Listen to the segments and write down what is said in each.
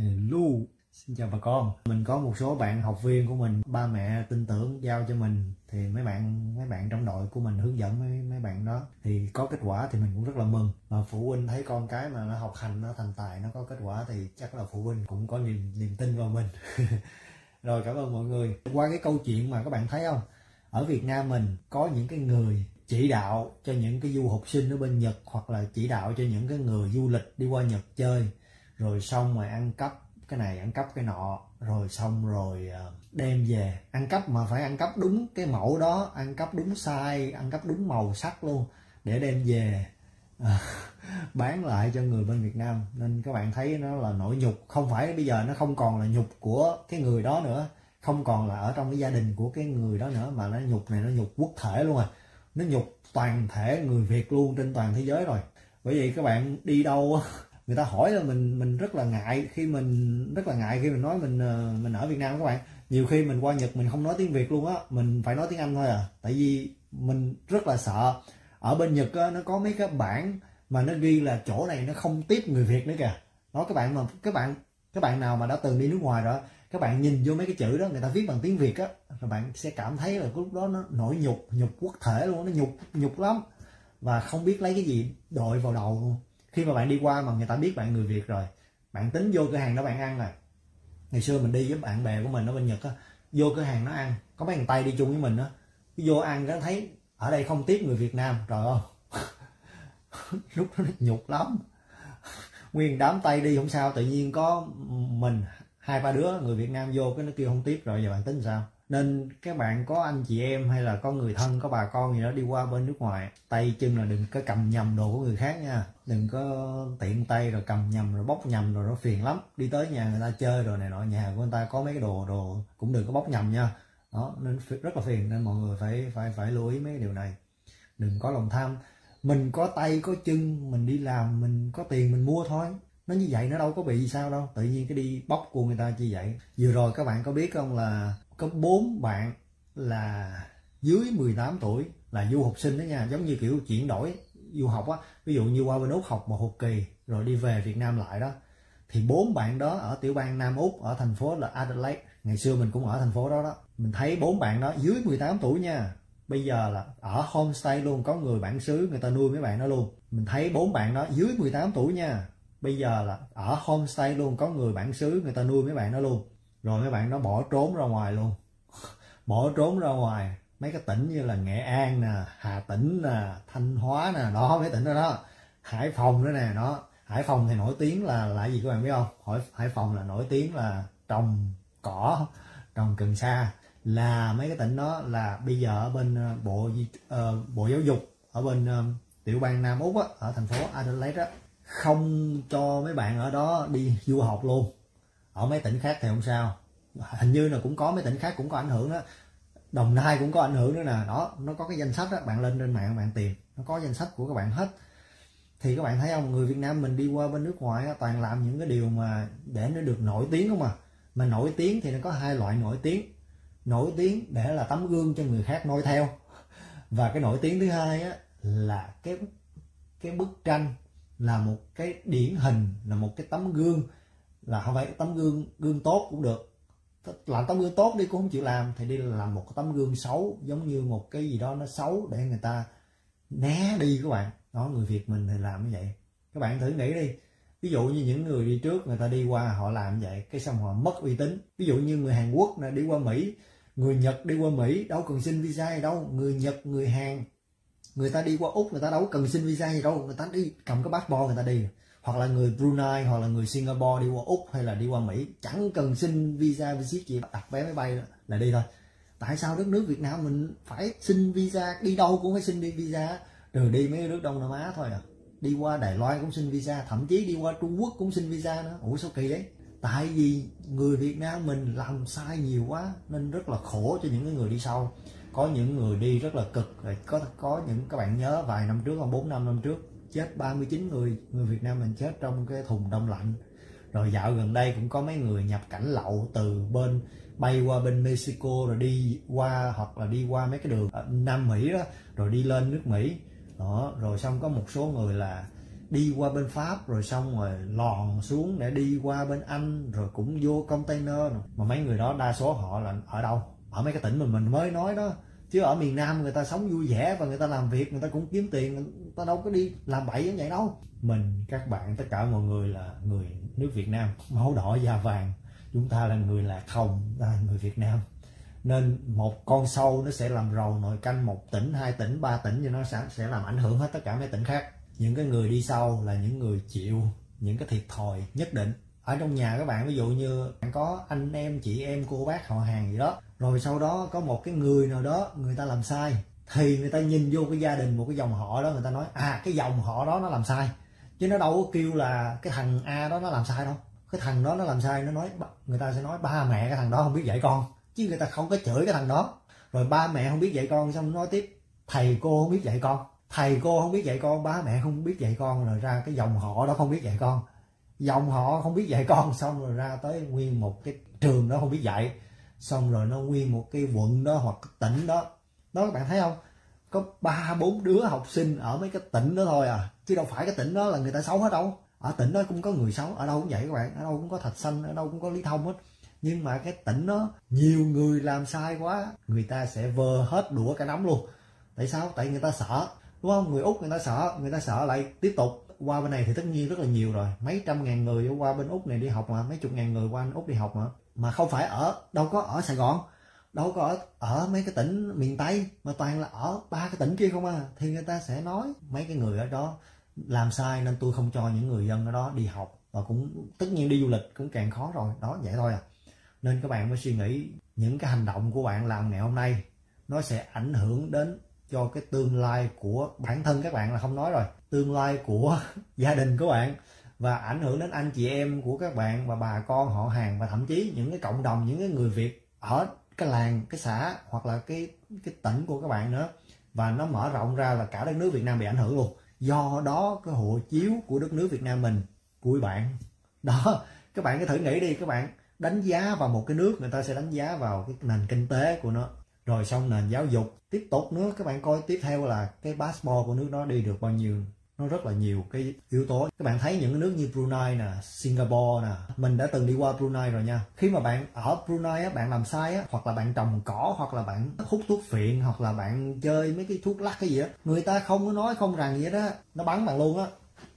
Hello, xin chào bà con. Mình có một số bạn học viên của mình, ba mẹ tin tưởng giao cho mình thì mấy bạn trong đội của mình hướng dẫn mấy bạn đó thì có kết quả thì mình cũng rất là mừng. Mà phụ huynh thấy con cái mà nó học hành, nó thành tài, nó có kết quả thì chắc là phụ huynh cũng có niềm tin vào mình. Rồi, cảm ơn mọi người. Qua cái câu chuyện mà các bạn thấy không? Ở Việt Nam mình có những cái người chỉ đạo cho những cái du học sinh ở bên Nhật, hoặc là chỉ đạo cho những cái người du lịch đi qua Nhật chơi, rồi xong rồi ăn cắp cái này ăn cắp cái nọ, rồi xong rồi đem về ăn cắp, mà phải ăn cắp đúng cái mẫu đó, ăn cắp đúng size, ăn cắp đúng màu sắc luôn để đem về bán lại cho người bên Việt Nam. Nên các bạn thấy nó là nỗi nhục, không phải bây giờ nó không còn là nhục của cái người đó nữa, không còn là ở trong cái gia đình của cái người đó nữa, mà nó nhục này, nó nhục quốc thể luôn, nó nhục toàn thể người Việt luôn trên toàn thế giới rồi. Bởi vậy các bạn đi đâu người ta hỏi là mình rất là ngại khi mình nói mình ở Việt Nam. Các bạn, nhiều khi mình qua Nhật mình không nói tiếng Việt luôn á, mình phải nói tiếng Anh thôi à, tại vì mình rất là sợ. Ở bên Nhật á, nó có mấy cái bảng mà nó ghi là chỗ này nó không tiếp người Việt nữa kìa. Nói các bạn nào mà đã từng đi nước ngoài rồi, các bạn nhìn vô mấy cái chữ đó người ta viết bằng tiếng Việt á, rồi bạn sẽ cảm thấy là lúc đó nó nỗi nhục quốc thể luôn, nó nhục lắm, và không biết lấy cái gì đội vào đầu luôn. Khi mà bạn đi qua mà người ta biết bạn người Việt rồi, bạn tính vô cửa hàng đó bạn ăn rồi. Ngày xưa mình đi với bạn bè của mình ở bên Nhật á, vô cửa hàng nó ăn, có mấy thằng Tây đi chung với mình á, vô ăn nó thấy ở đây không tiếp người Việt Nam, trời ơi lúc đó nó nhục lắm. Nguyên đám Tây đi không sao, tự nhiên có mình hai ba đứa người Việt Nam vô cái nó kêu không tiếp, rồi giờ bạn tính sao? Nên các bạn có anh chị em hay là có người thân, có bà con gì đó đi qua bên nước ngoài, tay chân là đừng có cầm nhầm đồ của người khác nha, đừng có tiện tay rồi cầm nhầm rồi bóc nhầm rồi nó phiền lắm. Đi tới nhà người ta chơi rồi này nọ, nhà của người ta có mấy cái đồ cũng đừng có bóc nhầm nha, đó nên rất là phiền. Nên mọi người phải lưu ý mấy cái điều này, đừng có lòng tham. Mình có tay có chân, mình đi làm, mình có tiền mình mua thôi, nó như vậy nó đâu có bị sao đâu, tự nhiên cái đi bóc của người ta chi vậy. Vừa rồi các bạn có biết không, là có 4 bạn là dưới 18 tuổi là du học sinh đó nha, giống như kiểu chuyển đổi du học á, ví dụ như qua bên Úc học một học kỳ rồi đi về Việt Nam lại đó, thì 4 bạn đó ở tiểu bang Nam Úc, ở thành phố là Adelaide. Ngày xưa mình cũng ở thành phố đó đó. Mình thấy 4 bạn đó dưới 18 tuổi nha, bây giờ là ở homestay luôn, có người bản xứ người ta nuôi mấy bạn đó luôn. Mình thấy 4 bạn đó dưới 18 tuổi nha, bây giờ là ở homestay luôn, có người bản xứ người ta nuôi mấy bạn đó luôn. Rồi mấy bạn nó bỏ trốn ra ngoài luôn, bỏ trốn ra ngoài mấy cái tỉnh như là Nghệ An nè, Hà Tĩnh nè, Thanh Hóa nè, đó mấy tỉnh đó đó, Hải Phòng nữa nè đó. Hải Phòng thì nổi tiếng là gì các bạn biết không? Hải Phòng là nổi tiếng là trồng cỏ, trồng cần sa. Là mấy cái tỉnh đó là bây giờ ở bên bộ giáo dục ở bên tiểu bang Nam Úc á, ở thành phố Adelaide á, không cho mấy bạn ở đó đi du học luôn. Ở mấy tỉnh khác thì không sao, hình như là cũng có mấy tỉnh khác cũng có ảnh hưởng đó, Đồng Nai cũng có ảnh hưởng nữa nè đó. Nó có cái danh sách đó, bạn lên trên mạng bạn tìm, nó có danh sách của các bạn hết. Thì các bạn thấy không, người Việt Nam mình đi qua bên nước ngoài đó, toàn làm những cái điều mà để nó được nổi tiếng không à. Mà nổi tiếng thì nó có hai loại nổi tiếng, nổi tiếng để là tấm gương cho người khác noi theo, và cái nổi tiếng thứ hai á là cái bức tranh, là một cái điển hình, là một cái tấm gương, là không phải tấm gương tốt cũng được, làm tấm gương tốt đi cũng không chịu làm thì đi làm một cái tấm gương xấu, giống như một cái gì đó nó xấu để người ta né đi các bạn đó. Người Việt mình thì làm như vậy, các bạn thử nghĩ đi, ví dụ như những người đi trước người ta đi qua họ làm vậy, cái xong họ mất uy tín. Ví dụ như người Hàn Quốc này đi qua Mỹ, người Nhật đi qua Mỹ đâu cần xin visa gì đâu, người Nhật người Hàn người ta đi qua Úc người ta đâu cần xin visa gì đâu, người ta đi cầm cái passport người ta đi. Hoặc là người Brunei hoặc là người Singapore đi qua Úc hay là đi qua Mỹ chẳng cần xin visa visit gì, đặt vé máy bay là đi thôi. Tại sao đất nước Việt Nam mình phải xin visa, đi đâu cũng phải xin đi visa, trừ đi mấy nước Đông Nam Á thôi à. Đi qua Đài Loan cũng xin visa, thậm chí đi qua Trung Quốc cũng xin visa nữa. Ủa sao kỳ đấy? Tại vì người Việt Nam mình làm sai nhiều quá nên rất là khổ cho những người đi sau. Có những người đi rất là cực, có những, các bạn nhớ vài năm trước, 4-5 năm trước chết 39 người Việt Nam mình chết trong cái thùng đông lạnh. Rồi dạo gần đây cũng có mấy người nhập cảnh lậu từ bên bay qua bên Mexico rồi đi qua, hoặc là đi qua mấy cái đường Nam Mỹ đó rồi đi lên nước Mỹ đó. Rồi xong có một số người là đi qua bên Pháp rồi xong rồi lòn xuống để đi qua bên Anh rồi cũng vô container. Mà mấy người đó đa số họ là ở đâu? Ở mấy cái tỉnh mình mới nói đó, chứ ở miền Nam người ta sống vui vẻ và người ta làm việc, người ta cũng kiếm tiền, người ta đâu có đi làm bậy như vậy đâu. Mình, các bạn, tất cả mọi người là người nước Việt Nam, máu đỏ da vàng, chúng ta là người Lạc Hồng, ta là người Việt Nam, nên một con sâu nó sẽ làm rầu nồi canh một tỉnh, hai tỉnh, ba tỉnh, cho nó sẽ làm ảnh hưởng hết tất cả mấy tỉnh khác. Những cái người đi sau là những người chịu những cái thiệt thòi nhất định. Ở trong nhà các bạn, ví dụ như bạn có anh em, chị em, cô bác, họ hàng gì đó, rồi sau đó có một cái người nào đó người ta làm sai, thì người ta nhìn vô cái gia đình, một cái dòng họ đó, người ta nói à, cái dòng họ đó nó làm sai, chứ nó đâu có kêu là cái thằng A đó nó làm sai đâu. Cái thằng đó nó làm sai, nó nói, người ta sẽ nói ba mẹ cái thằng đó không biết dạy con, chứ người ta không có chửi cái thằng đó. Rồi ba mẹ không biết dạy con, xong nói tiếp thầy cô không biết dạy con, thầy cô không biết dạy con, ba mẹ không biết dạy con, rồi ra cái dòng họ đó không biết dạy con, dòng họ không biết dạy con, xong rồi ra tới nguyên một cái trường đó không biết dạy, xong rồi nó nguyên một cái quận đó hoặc cái tỉnh đó đó. Các bạn thấy không, có 3-4 đứa học sinh ở mấy cái tỉnh đó thôi à, chứ đâu phải cái tỉnh đó là người ta xấu hết đâu. Ở tỉnh đó cũng có người xấu, ở đâu cũng vậy các bạn, ở đâu cũng có Thạch Xanh, ở đâu cũng có Lý Thông hết. Nhưng mà cái tỉnh đó nhiều người làm sai quá, người ta sẽ vơ hết đũa cả đống luôn. Tại sao? Tại người ta sợ, đúng không? Người Úc người ta sợ, người ta sợ lại tiếp tục qua bên này. Thì tất nhiên rất là nhiều rồi, mấy trăm ngàn người qua bên Úc này đi học mà, mấy chục ngàn người qua bên Úc đi học mà không phải ở, đâu có ở Sài Gòn, đâu có ở mấy cái tỉnh miền Tây, mà toàn là ở ba cái tỉnh kia không à. Thì người ta sẽ nói mấy cái người ở đó làm sai nên tôi không cho những người dân ở đó đi học, và cũng tất nhiên đi du lịch cũng càng khó rồi đó, vậy thôi à. Nên các bạn mới suy nghĩ những cái hành động của bạn làm ngày hôm nay nó sẽ ảnh hưởng đến cho cái tương lai của bản thân các bạn, là không nói rồi, tương lai của gia đình của bạn, và ảnh hưởng đến anh chị em của các bạn và bà con họ hàng, và thậm chí những cái cộng đồng, những cái người Việt ở cái làng, cái xã hoặc là cái tỉnh của các bạn nữa. Và nó mở rộng ra là cả đất nước Việt Nam bị ảnh hưởng luôn. Do đó cái hộ chiếu của đất nước Việt Nam mình của bạn đó, các bạn cứ thử nghĩ đi, các bạn đánh giá vào một cái nước, người ta sẽ đánh giá vào cái nền kinh tế của nó, rồi xong nền giáo dục, tiếp tục nữa các bạn coi tiếp theo là cái passport của nước đó đi được bao nhiêu. Nó rất là nhiều cái yếu tố. Các bạn thấy những cái nước như Brunei nè, Singapore nè, mình đã từng đi qua Brunei rồi nha. Khi mà bạn ở Brunei á, bạn làm sai á, hoặc là bạn trồng cỏ, hoặc là bạn hút thuốc phiện, hoặc là bạn chơi mấy cái thuốc lắc cái gì á, người ta không có nói không rằng gì hết á, nó bắn bạn luôn á,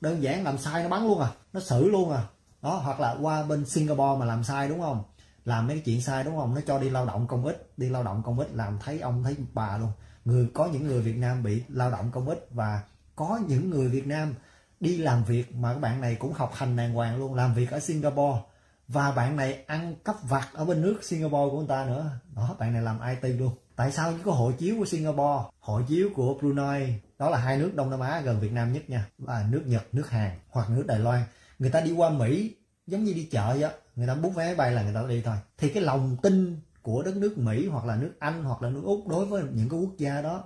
đơn giản làm sai nó bắn luôn à, nó xử luôn à đó. Hoặc là qua bên Singapore mà làm sai, đúng không, làm mấy cái chuyện sai, đúng không, nó cho đi lao động công ích, đi lao động công ích làm thấy ông thấy bà luôn. Có những người Việt Nam bị lao động công ích, và có những người Việt Nam đi làm việc mà các bạn này cũng học hành đàng hoàng luôn, làm việc ở Singapore, và bạn này ăn cắp vặt ở bên nước Singapore của người ta nữa đó, bạn này làm IT luôn. Tại sao chỉ có hộ chiếu của Singapore, hộ chiếu của Brunei, đó là hai nước Đông Nam Á gần Việt Nam nhất nha, là nước Nhật, nước Hàn hoặc nước Đài Loan. Người ta đi qua Mỹ giống như đi chợ vậy, người ta bút vé máy bay là người ta đi thôi. Thì cái lòng tin của đất nước Mỹ hoặc là nước Anh hoặc là nước Úc đối với những cái quốc gia đó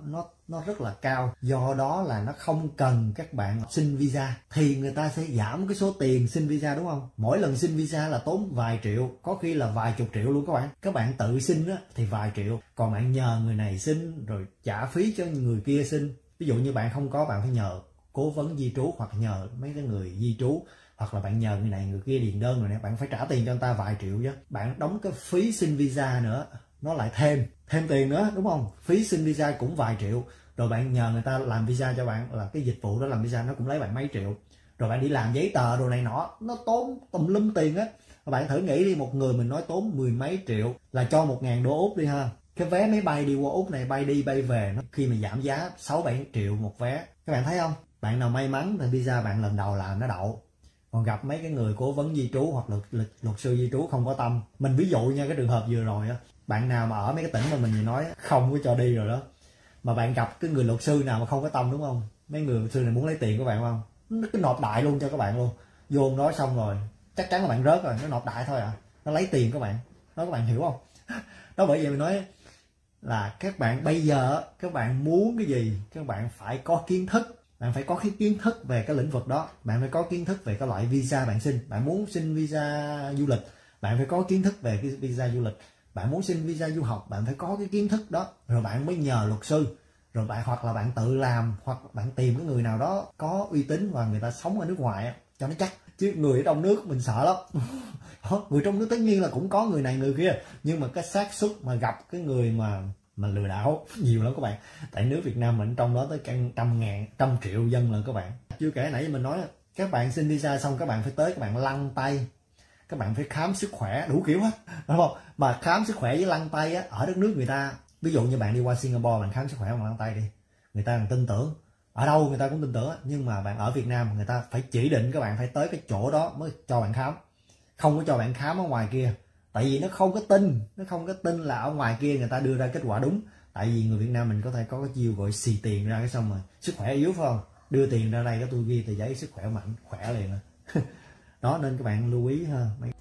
nó rất là cao. Do đó là nó không cần các bạn xin visa, thì người ta sẽ giảm cái số tiền xin visa, đúng không? Mỗi lần xin visa là tốn vài triệu, có khi là vài chục triệu luôn các bạn. Các bạn tự xin á, thì vài triệu, còn bạn nhờ người này xin rồi trả phí cho người kia xin. Ví dụ như bạn không có, bạn phải nhờ cố vấn di trú hoặc nhờ mấy cái người di trú, hoặc là bạn nhờ người này người kia điền đơn rồi nè, bạn phải trả tiền cho người ta vài triệu chứ. Bạn đóng cái phí xin visa nữa, nó lại thêm tiền nữa, đúng không? Phí xin visa cũng vài triệu, rồi bạn nhờ người ta làm visa cho bạn, là cái dịch vụ đó làm visa nó cũng lấy bạn mấy triệu, rồi bạn đi làm giấy tờ đồ này nọ, nó tốn tùm lum tiền á. Bạn thử nghĩ đi, một người mình nói tốn mười mấy triệu là cho 1.000 đô Úc đi ha, cái vé máy bay đi qua Úc này, bay đi bay về, nó khi mà giảm giá 6-7 triệu một vé, các bạn thấy không? Bạn nào may mắn thì visa bạn lần đầu là nó đậu, còn gặp mấy cái người cố vấn di trú hoặc luật sư di trú không có tâm. Mình ví dụ nha, cái trường hợp vừa rồi á, bạn nào mà ở mấy cái tỉnh mà mình nói không có cho đi rồi đó, mà bạn gặp cái người luật sư nào mà không có tâm, đúng không, mấy người luật sư này muốn lấy tiền của bạn không, nó cứ nộp đại luôn cho các bạn luôn, vô nói xong rồi chắc chắn là bạn rớt rồi, nó nộp đại thôi à, nó lấy tiền các bạn đó, các bạn hiểu không? Đó, bởi vậy mình nói là các bạn bây giờ các bạn muốn cái gì, các bạn phải có kiến thức. Bạn phải có cái kiến thức về cái lĩnh vực đó, bạn phải có kiến thức về cái loại visa bạn xin. Bạn muốn xin visa du lịch, bạn phải có kiến thức về cái visa du lịch. Bạn muốn xin visa du học, bạn phải có cái kiến thức đó, rồi bạn mới nhờ luật sư, rồi bạn hoặc là bạn tự làm, hoặc bạn tìm cái người nào đó có uy tín và người ta sống ở nước ngoài cho nó chắc, chứ người ở trong nước mình sợ lắm. Người trong nước tất nhiên là cũng có người này người kia, nhưng mà cái xác suất mà gặp cái người mà lừa đảo nhiều lắm các bạn. Tại nước Việt Nam mình trong đó tới trăm triệu dân là các bạn. Chưa kể nãy mình nói các bạn xin visa xong các bạn phải tới, các bạn lăn tay, các bạn phải khám sức khỏe đủ kiểu hết, đúng không? Mà khám sức khỏe với lăn tay á, ở đất nước người ta, ví dụ như bạn đi qua Singapore bạn khám sức khỏe bằng lăn tay đi, người ta còn tin tưởng, ở đâu người ta cũng tin tưởng. Nhưng mà bạn ở Việt Nam người ta phải chỉ định các bạn phải tới cái chỗ đó mới cho bạn khám, không có cho bạn khám ở ngoài kia. Tại vì nó không có tin, nó không có tin là ở ngoài kia người ta đưa ra kết quả đúng. Tại vì người Việt Nam mình có thể có cái chiêu gọi xì tiền ra cái xong mà sức khỏe yếu phải không, đưa tiền ra đây cái tôi ghi tờ giấy sức khỏe mạnh khỏe liền đó. Nên các bạn lưu ý ha.